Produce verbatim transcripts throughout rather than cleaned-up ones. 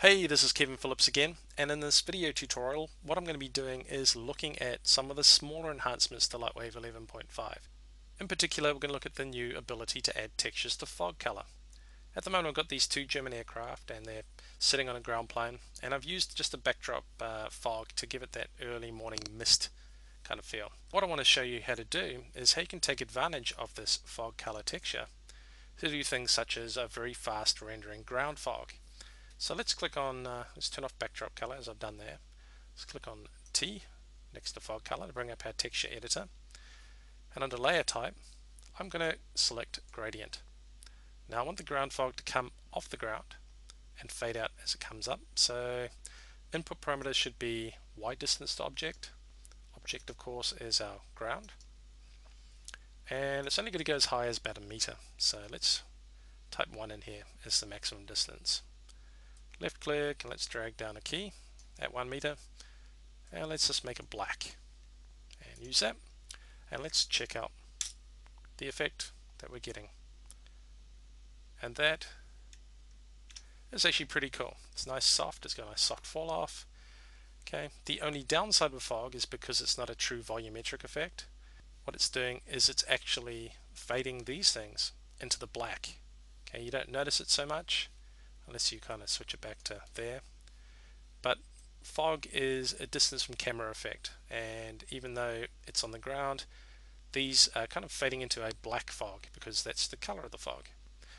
Hey, this is Kevin Phillips again, and in this video tutorial what I'm going to be doing is looking at some of the smaller enhancements to LightWave eleven point five. In particular, we're going to look at the new ability to add textures to fog color. At the moment I've got these two German aircraft and they're sitting on a ground plane, and I've used just a backdrop uh, fog to give it that early morning mist kind of feel. What I want to show you how to do is how you can take advantage of this fog color texture to do things such as a very fast rendering ground fog. So let's click on, uh, let's turn off backdrop color as I've done there. Let's click on T next to fog color to bring up our texture editor. And under layer type, I'm going to select gradient. Now I want the ground fog to come off the ground and fade out as it comes up. So input parameters should be Y distance to object. Object, of course, is our ground. And it's only going to go as high as about a meter. So let's type one in here as the maximum distance. Left click and let's drag down a key at one meter, and let's just make it black and use that, and let's check out the effect that we're getting, and that is actually pretty cool. It's nice soft, it's got a nice soft fall off. Okay, the only downside with fog is because it's not a true volumetric effect. What it's doing is it's actually fading these things into the black. Okay, you don't notice it so much unless you kind of switch it back to there. But fog is a distance from camera effect, and even though it's on the ground, these are kind of fading into a black fog because that's the color of the fog.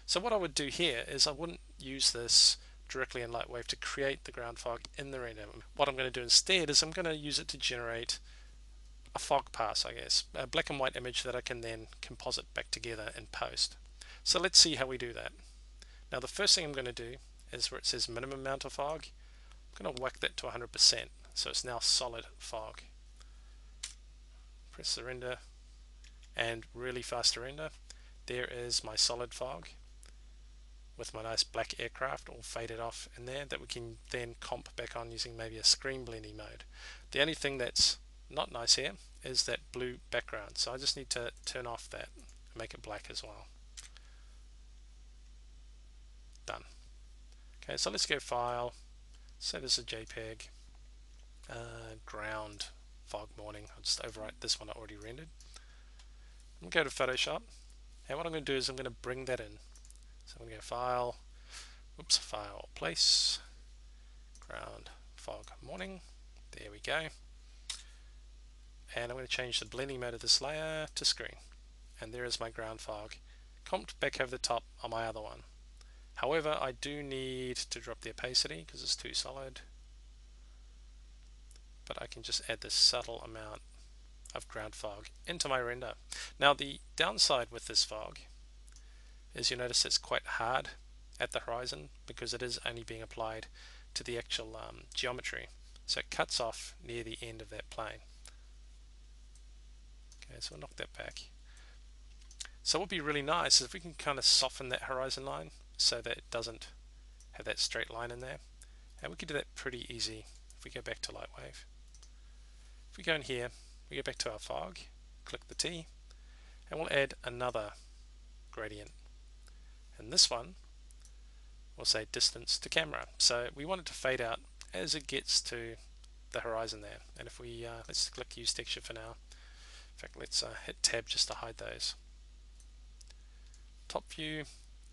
So what I would do here is I wouldn't use this directly in LightWave to create the ground fog in the render. What I'm going to do instead is I'm going to use it to generate a fog pass, I guess, a black and white image that I can then composite back together in post. So let's see how we do that. Now the first thing I'm going to do is where it says minimum amount of fog, I'm going to whack that to one hundred percent, so it's now solid fog. Press the render, and really fast to render. There is my solid fog with my nice black aircraft all faded off in there that we can then comp back on using maybe a screen blending mode. The only thing that's not nice here is that blue background, so I just need to turn off that and make it black as well. Done. Okay, so let's go file, so this is JPEG, uh, ground fog morning. I'll just overwrite this one I already rendered. I'm going to go to Photoshop, and what I'm going to do is I'm going to bring that in. So I'm going to go file, oops, file, place, ground fog morning. There we go. And I'm going to change the blending mode of this layer to screen. And there is my ground fog comped back over the top on my other one. However, I do need to drop the opacity because it's too solid, but I can just add this subtle amount of ground fog into my render. Now the downside with this fog is you notice it's quite hard at the horizon because it is only being applied to the actual um, geometry, so it cuts off near the end of that plane. Okay, so we'll knock that back. So what would be really nice is if we can kind of soften that horizon line so that it doesn't have that straight line in there, and we can do that pretty easy if we go back to LightWave. If we go in here, we go back to our fog, click the T, and we'll add another gradient, and this one we'll say distance to camera. So we want it to fade out as it gets to the horizon there, and if we uh, let's click use texture for now. In fact, let's uh, hit tab just to hide those. Top view.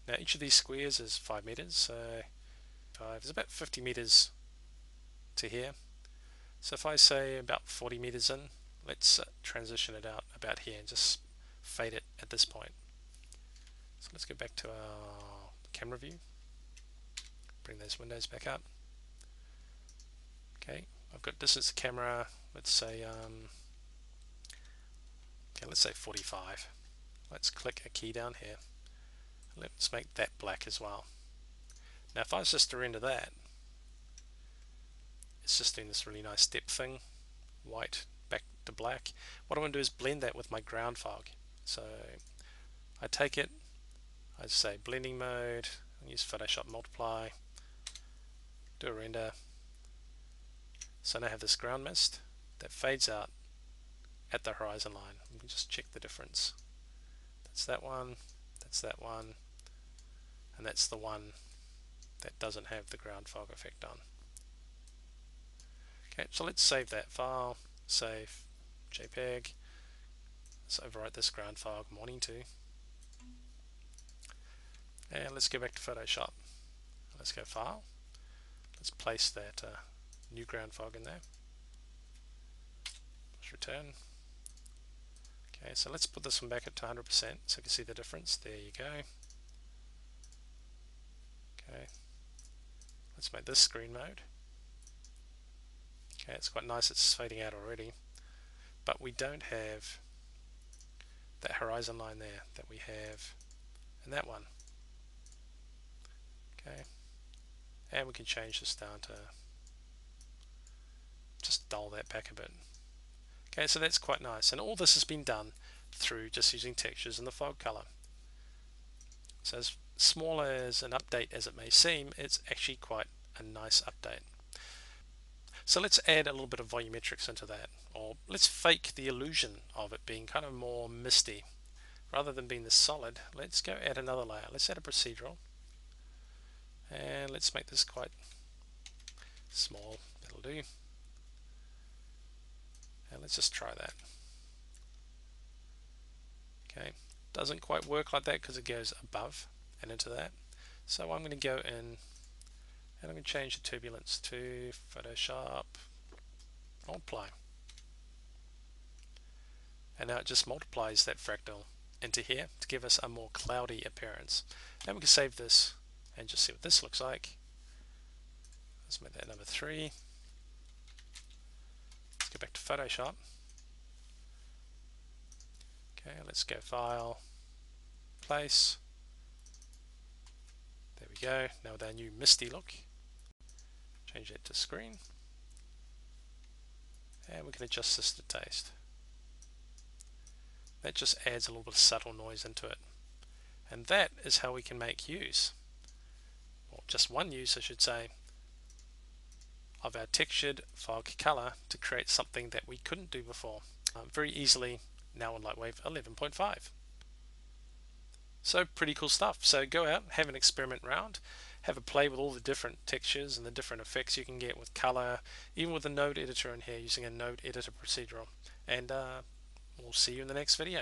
Now each of these squares is five meters, so five is about fifty meters to here. So if I say about forty meters in, let's uh, transition it out about here and just fade it at this point. So let's go back to our camera view, bring those windows back up. Okay, I've got distance to camera, let's say um, okay, let's say forty-five. Let's click a key down here. Let's make that black as well. Now if I was just to render that, it's just doing this really nice depth thing, white back to black. What I want to do is blend that with my ground fog. So I take it, I say blending mode, I use Photoshop multiply, do a render. So now I have this ground mist that fades out at the horizon line. We can just check the difference. That's that one. That's that one, and that's the one that doesn't have the ground fog effect on. Okay, so let's save that file, save JPEG. Let's overwrite this ground fog morning two. And let's go back to Photoshop. Let's go file. Let's place that uh, new ground fog in there. Let's return. Okay, so let's put this one back up to one hundred percent so you can see the difference. There you go. Okay, let's make this screen mode. Okay, it's quite nice, it's fading out already, but we don't have that horizon line there that we have in that one. Okay, and we can change this down to just dull that back a bit. Okay, so that's quite nice, and all this has been done through just using textures and the fog color. So as small as an update as it may seem, it's actually quite a nice update. So let's add a little bit of volumetrics into that, or let's fake the illusion of it being kind of more misty. Rather than being this solid, let's go add another layer. Let's add a procedural, and let's make this quite small. That'll do. And let's just try that. Okay, doesn't quite work like that because it goes above and into that. So I'm going to go in, and I'm going to change the turbulence to Photoshop. I'll apply. And now it just multiplies that fractal into here to give us a more cloudy appearance. Now we can save this and just see what this looks like. Let's make that number three. Let's go back to Photoshop. Okay, let's go File, Place. There we go. Now with our new misty look. Change that to Screen. And we can adjust this to taste. That just adds a little bit of subtle noise into it. And that is how we can make hues. Just one use, I should say, of our textured fog color to create something that we couldn't do before um, very easily now on LightWave eleven point five. So pretty cool stuff. So go out, have an experiment round, have a play with all the different textures and the different effects you can get with color, even with a node editor in here using a node editor procedural. And uh, we'll see you in the next video.